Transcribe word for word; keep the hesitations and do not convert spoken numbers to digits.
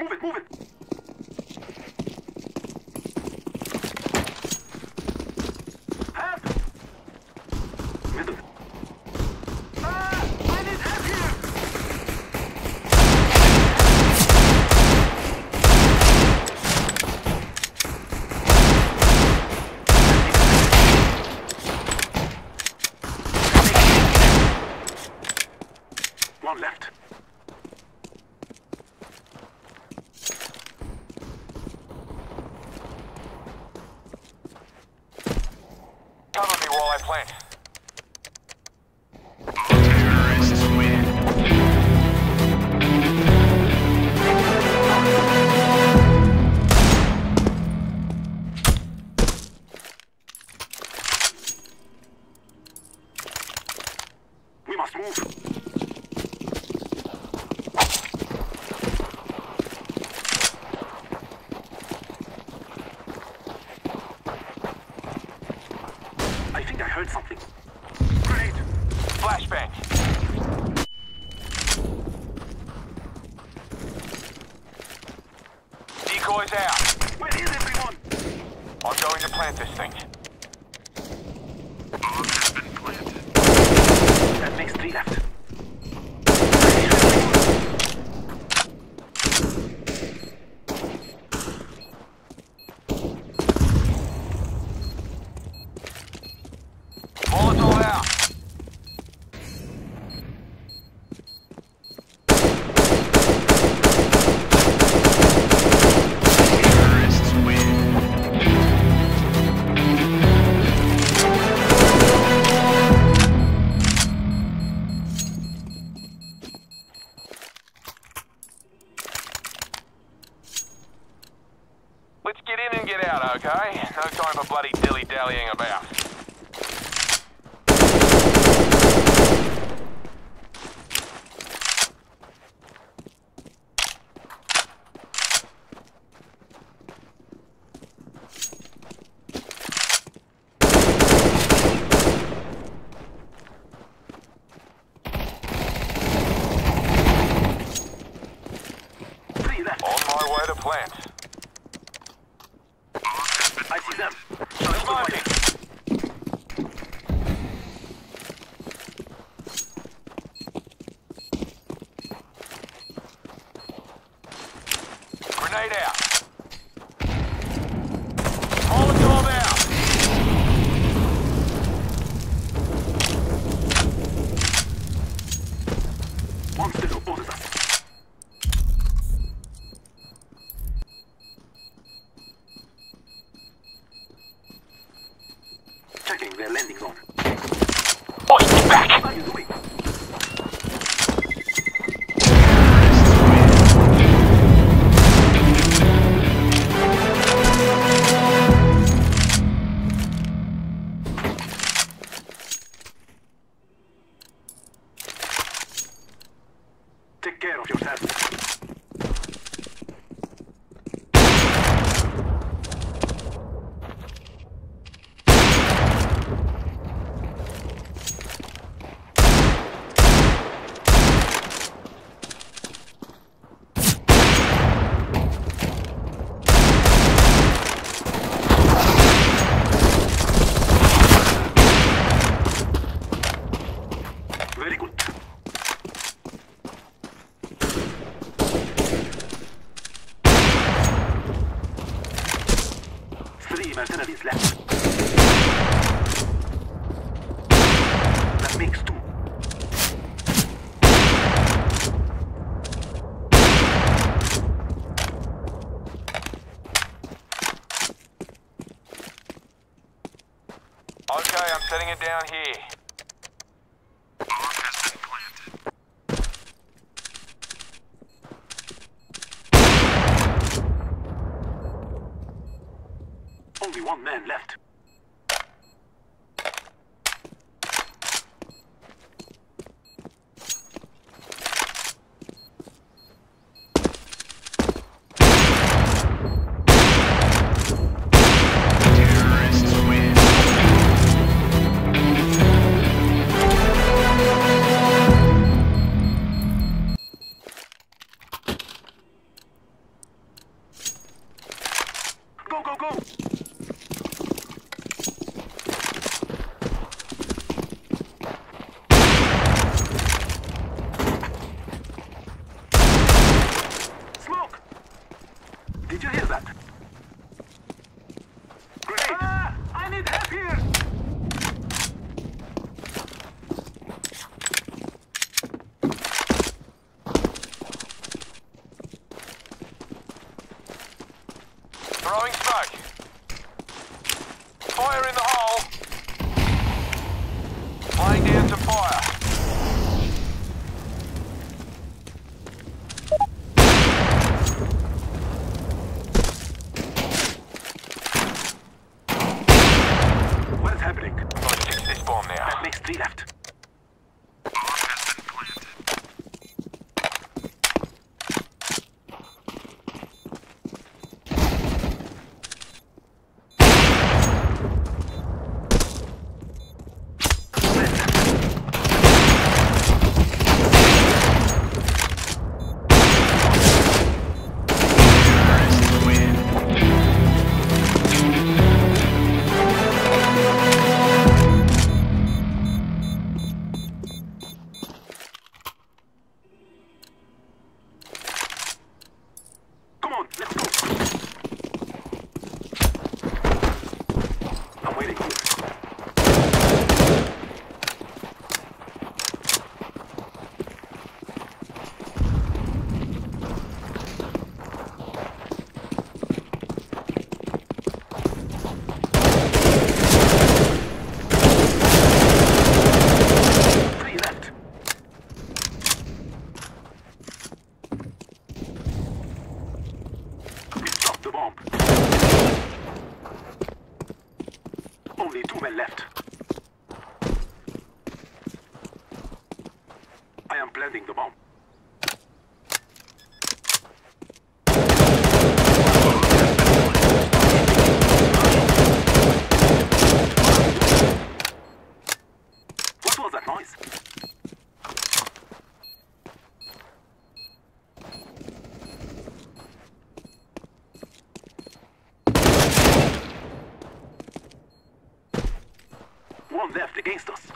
Move it, move it! One left. Cover me while I plant. We must move. Heard something. Grenade. Flashbang. Decoys out. Where is everyone? I'm going to plant this thing. All have been planted. That makes three left. Let's get in and get out, okay? No time for bloody dilly-dallying about. On my way to plant. I see them. Grenade out. Molotov out. One still opposes us. Their landing zone. Boys, get back! What are you doing? Take care of yourself. Very good. Three mercenaries left. That makes two. Okay, I'm setting it down here. Only one man left. the bomb. Only two men left. I am planting the bomb. What was that noise? One left against us.